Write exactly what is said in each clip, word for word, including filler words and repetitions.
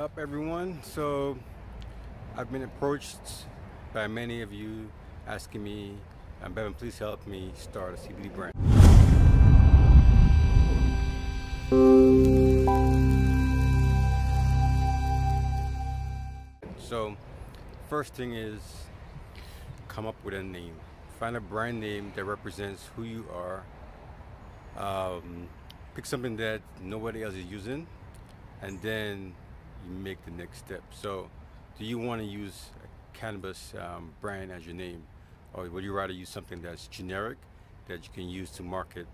up, everyone? So I've been approached by many of you asking me, Bevan, please help me start a C B D brand. So first thing is come up with a name. Find a brand name that represents who you are. Um, pick something that nobody else is using, and then you make the next step. So do you want to use a cannabis um, brand as your name, or would you rather use something that's generic that you can use to market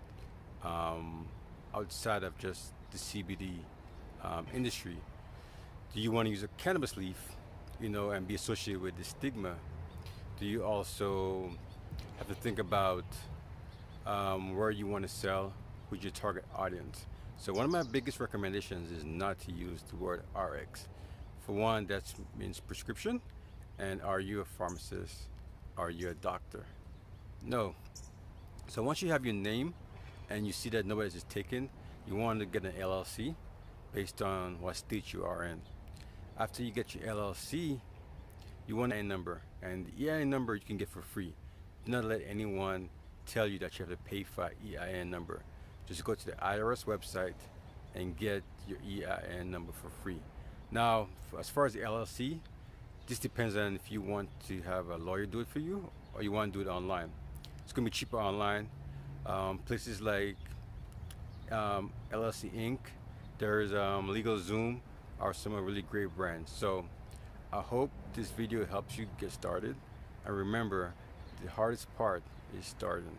um, outside of just the C B D um, industry? Do you want to use a cannabis leaf, you know, and be associated with the stigma? Do you also have to think about um, where you want to sell, who's your target audience? So one of my biggest recommendations is not to use the word R X. For one, that means prescription. And are you a pharmacist? Are you a doctor? No. So once you have your name and you see that nobody is taken, you want to get an L L C based on what state you are in. After you get your L L C, you want an E I N number. And the E I N number you can get for free. Do not let anyone tell you that you have to pay for an E I N number. Just go to the I R S website and get your E I N number for free. Now, as far as the L L C, this depends on if you want to have a lawyer do it for you or you want to do it online. It's going to be cheaper online. Um, places like um, L L C Incorporated, there's um, LegalZoom, are some really great brands. So I hope this video helps you get started. And remember, the hardest part is starting.